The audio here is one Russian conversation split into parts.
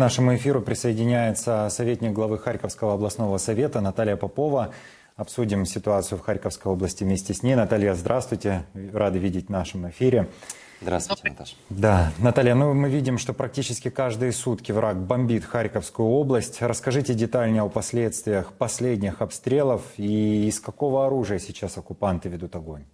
К нашему эфиру присоединяется советник главы Харьковского областного совета Наталья Попова. Обсудим ситуацию в Харьковской области вместе с ней. Наталья, здравствуйте. Рады видеть в нашем эфире. Здравствуйте, Наташа. Да, Наталья, ну мы видим, что практически каждые сутки враг бомбит Харьковскую область. Расскажите детальнее о последствиях последних обстрелов и из какого оружия сейчас оккупанты ведут огонь.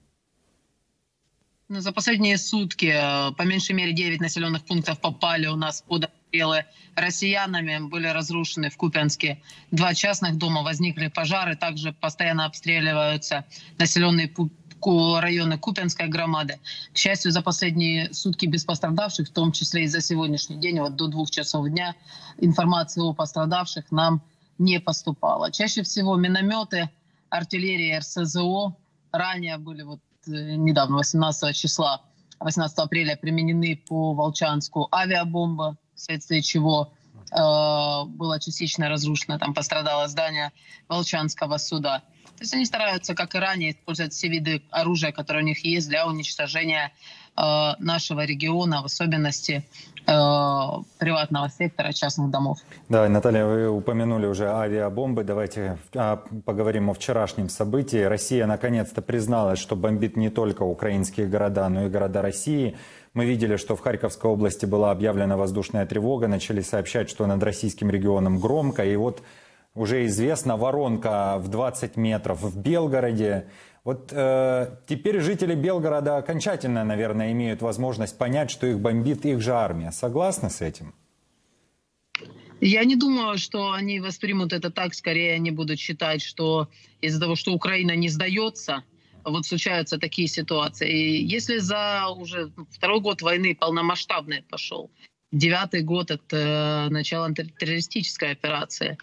Ну, за последние сутки по меньшей мере 9 населенных пунктов попали у нас под обстрелы россиянами. Были разрушены в Купянске 2 частных дома, возникли пожары. Также постоянно обстреливаются населенные районы Купянской громады. К счастью, за последние сутки без пострадавших, в том числе и за сегодняшний день, вот до 2 часов дня, информации о пострадавших нам не поступало. Чаще всего минометы, артиллерия, РСЗО. Ранее были вот недавно, 18 апреля, применены по Волчанску авиабомба, вследствие чего было частично разрушено, там пострадало здание Волчанского суда. То есть они стараются, как и ранее, использовать все виды оружия, которые у них есть, для уничтожения нашего региона, в особенности приватного сектора, частных домов. Да, Наталья, вы упомянули уже авиабомбы. Давайте поговорим о вчерашнем событии. Россия наконец-то призналась, что бомбит не только украинские города, но и города России. Мы видели, что в Харьковской области была объявлена воздушная тревога, начали сообщать, что над российским регионом громко. И вот уже известна воронка в 20 метров в Белгороде. Вот теперь жители Белгорода окончательно, наверное, имеют возможность понять, что их бомбит их же армия. Согласны с этим? Я не думаю, что они воспримут это так. Скорее, они будут считать, что из-за того, что Украина не сдается, вот случаются такие ситуации. И если за уже 2-й год войны полномасштабный пошел, 9-й год от начала террористической операции.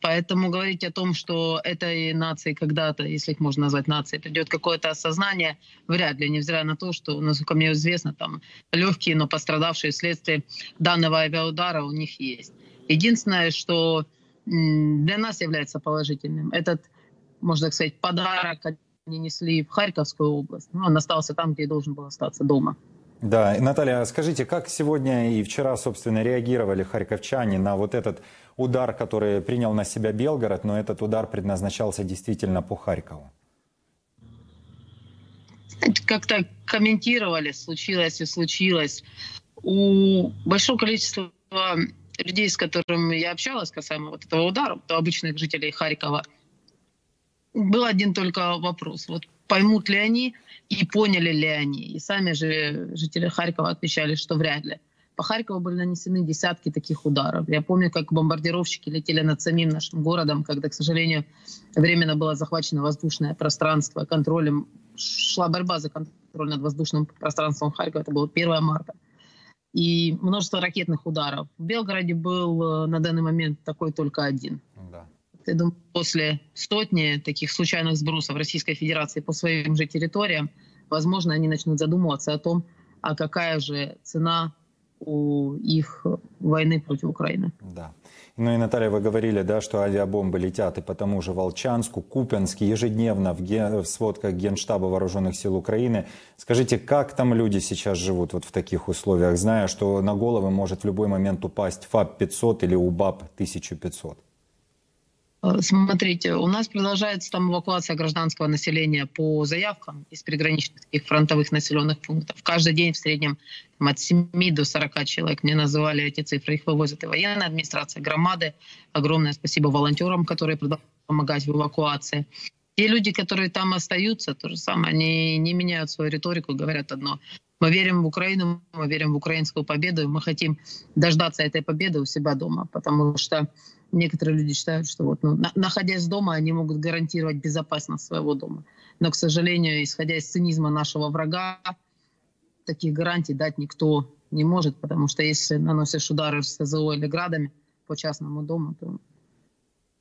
Поэтому говорить о том, что этой нации когда-то, если их можно назвать нацией, придет какое-то осознание, вряд ли, невзирая на то, что, насколько мне известно, там легкие, но пострадавшие вследствие данного авиаудара у них есть. Единственное, что для нас является положительным, этот, можно так сказать, подарок они несли в Харьковскую область, но он остался там, где и должен был остаться, дома. Да, Наталья, скажите, как сегодня и вчера, собственно, реагировали харьковчане на вот этот удар, который принял на себя Белгород, но этот удар предназначался действительно по Харькову? Как-то комментировали, случилось и случилось. У большого количества людей, с которыми я общалась касаемо вот этого удара, то обычных жителей Харькова, был один только вопрос. Вот поймут ли они и поняли ли они. И сами же жители Харькова отвечали, что вряд ли. По Харькову были нанесены десятки таких ударов. Я помню, как бомбардировщики летели над самим нашим городом, когда, к сожалению, временно было захвачено воздушное пространство. Контролем шла борьба за контроль над воздушным пространством Харькова. Это было 1 марта. И множество ракетных ударов. В Белгороде был на данный момент такой только один. Да. Я думаю, после 100 таких случайных сбросов Российской Федерации по своим же территориям, возможно, они начнут задумываться о том, а какая же цена у их войны против Украины. Да. Ну и, Наталья, вы говорили, да, что авиабомбы летят и по тому же Волчанску, Купянске, ежедневно в сводках Генштаба Вооруженных сил Украины. Скажите, как там люди сейчас живут вот в таких условиях, зная, что на головы может в любой момент упасть ФАП-500 или УБАП-1500? Смотрите, у нас продолжается там эвакуация гражданского населения по заявкам из приграничных фронтовых населенных пунктов. Каждый день в среднем там, от 7 до 40 человек. Мне называли эти цифры. Их вывозят и военная администрация, громады. Огромное спасибо волонтерам, которые продолжают помогать в эвакуации. Те люди, которые там остаются, то же самое, они не меняют свою риторику, говорят одно. Мы верим в Украину, мы верим в украинскую победу, и мы хотим дождаться этой победы у себя дома, потому что некоторые люди считают, что вот, ну, находясь дома, они могут гарантировать безопасность своего дома. Но, к сожалению, исходя из цинизма нашего врага, таких гарантий дать никто не может, потому что если наносишь удары РСЗО или градами по частному дому, то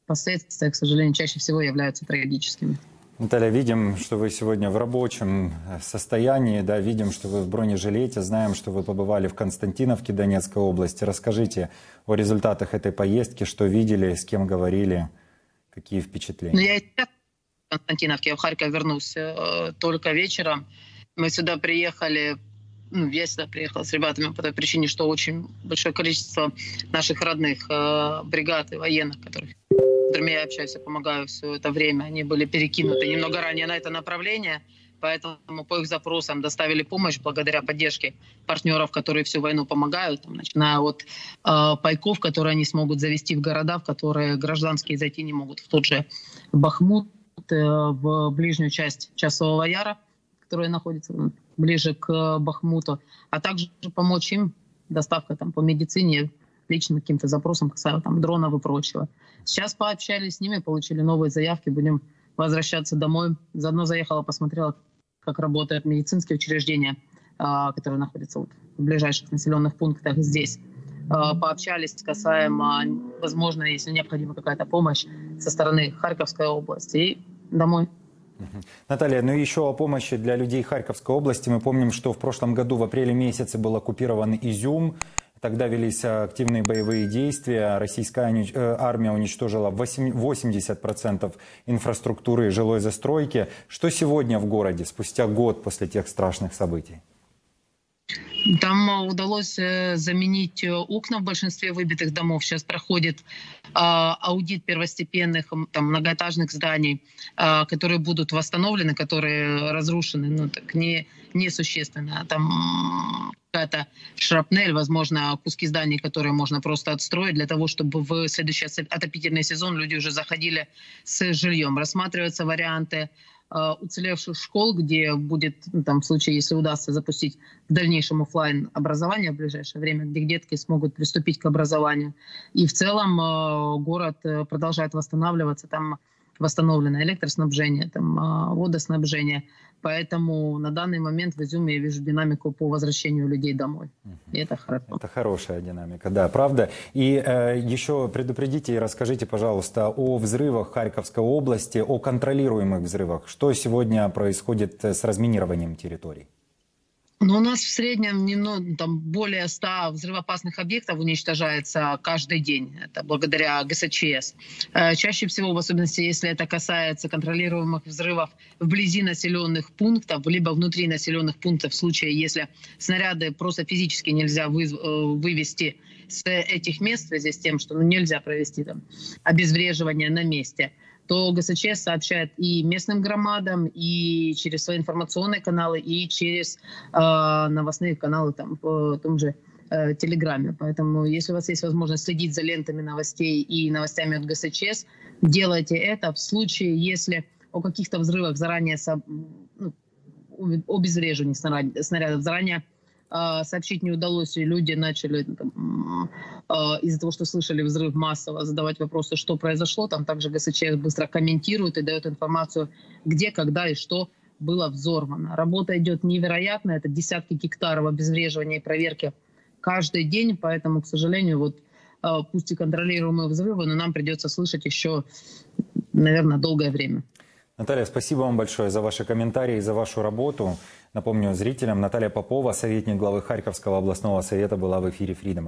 последствия, к сожалению, чаще всего являются трагическими. Наталья, видим, что вы сегодня в рабочем состоянии, да, видим, что вы в бронежилете, знаем, что вы побывали в Константиновке Донецкой области. Расскажите о результатах этой поездки, что видели, с кем говорили, какие впечатления. Ну, я и сейчас в Константиновке, я в Харьков вернулся только вечером. Мы сюда приехали Я сюда приехала с ребятами по той причине, что очень большое количество наших родных, бригад и военных, которых с которыми я общаюсь, я помогаю все это время, они были перекинуты немного ранее на это направление, поэтому по их запросам доставили помощь благодаря поддержке партнеров, которые всю войну помогают, там, начиная от пайков, которые они смогут завести в города, в которые гражданские зайти не могут, в тот же Бахмут, в ближнюю часть Часового Яра, которая находится ближе к Бахмуту, а также помочь им доставка там, по медицине, личным каким-то запросам, касаемо там, дронов и прочего. Сейчас пообщались с ними, получили новые заявки, будем возвращаться домой. Заодно заехала, посмотрела, как работают медицинские учреждения, которые находятся вот в ближайших населенных пунктах здесь. Пообщались касаемо, возможно, если необходима какая-то помощь со стороны Харьковской области и домой. Наталья, ну еще о помощи для людей Харьковской области. Мы помним, что в прошлом году в апреле месяце был оккупирован Изюм. Тогда велись активные боевые действия. Российская армия уничтожила 80% инфраструктуры и жилой застройки. Что сегодня в городе, спустя год после тех страшных событий? Там удалось заменить окна в большинстве выбитых домов. Сейчас проходит аудит первостепенных там, многоэтажных зданий, которые будут восстановлены, которые разрушены, ну, так несущественно. Там какая-то шрапнель, возможно, куски зданий, которые можно просто отстроить для того, чтобы в следующий отопительный сезон люди уже заходили с жильем. Рассматриваются варианты уцелевших школ, где будет, там, в случае, если удастся запустить в дальнейшем офлайн образование в ближайшее время, где детки смогут приступить к образованию. И в целом город продолжает восстанавливаться, там восстановлено электроснабжение, там водоснабжение. Поэтому на данный момент в Изюме я вижу динамику по возвращению людей домой. И это хорошо. Это хорошая динамика, да, правда. И еще предупредите и расскажите, пожалуйста, о взрывах Харьковской области, о контролируемых взрывах. Что сегодня происходит с разминированием территорий? Но у нас в среднем там, более 100 взрывоопасных объектов уничтожается каждый день. Это благодаря ГСЧС. Чаще всего, в особенности, если это касается контролируемых взрывов вблизи населенных пунктов, либо внутри населенных пунктов, в случае, если снаряды просто физически нельзя вывести с этих мест, в связи с тем, что нельзя провести там, обезвреживание на месте, то ГСЧС сообщает и местным громадам, и через свои информационные каналы, и через новостные каналы там, в том же Телеграме. Поэтому, если у вас есть возможность следить за лентами новостей и новостями от ГСЧС, делайте это. В случае, если о каких-то взрывах заранее, обезвреживании снарядов заранее сообщить не удалось, и люди начали из-за того, что слышали взрыв, массово задавать вопросы, что произошло. Там также ГСЧС быстро комментирует и дает информацию, где, когда и что было взорвано. Работа идет невероятно, это десятки гектаров обезвреживания и проверки каждый день, поэтому, к сожалению, вот пусть и контролируемые взрывы, но нам придется слышать еще, наверное, долгое время. Наталья, спасибо вам большое за ваши комментарии и за вашу работу. Напомню зрителям, Наталья Попова, советник главы Харьковского областного совета, была в эфире FREEДОМа.